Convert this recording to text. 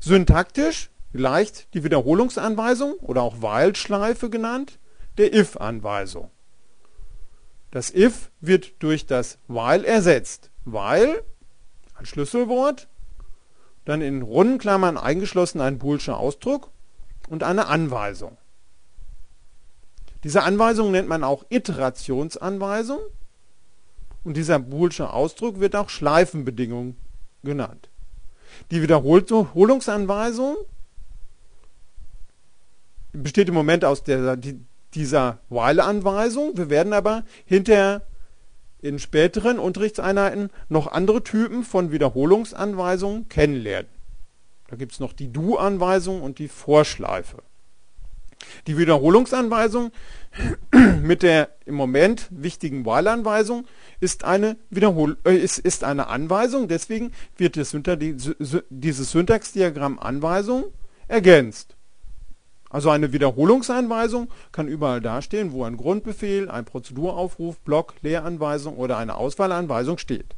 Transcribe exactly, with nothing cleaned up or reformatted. Syntaktisch gleicht die Wiederholungsanweisung oder auch While-Schleife genannt der if-Anweisung. Das if wird durch das while ersetzt. While, ein Schlüsselwort, dann in runden Klammern eingeschlossen ein boolscher Ausdruck und eine Anweisung. Diese Anweisung nennt man auch Iterationsanweisung und dieser boolsche Ausdruck wird auch Schleifenbedingung genannt. Die Wiederholungsanweisung besteht im Moment aus der, dieser While-Anweisung. Wir werden aber hinterher in späteren Unterrichtseinheiten noch andere Typen von Wiederholungsanweisungen kennenlernen. Da gibt es noch die Do-Anweisung und die Vorschleife. Die Wiederholungsanweisung mit der im Moment wichtigen While-Anweisung ist eine, Wiederhol äh, ist, ist eine Anweisung, deswegen wird das Synta die, dieses Syntaxdiagramm Anweisung ergänzt. Also eine Wiederholungsanweisung kann überall dastehen, wo ein Grundbefehl, ein Prozeduraufruf, Block, Leeranweisung oder eine Auswahlanweisung steht.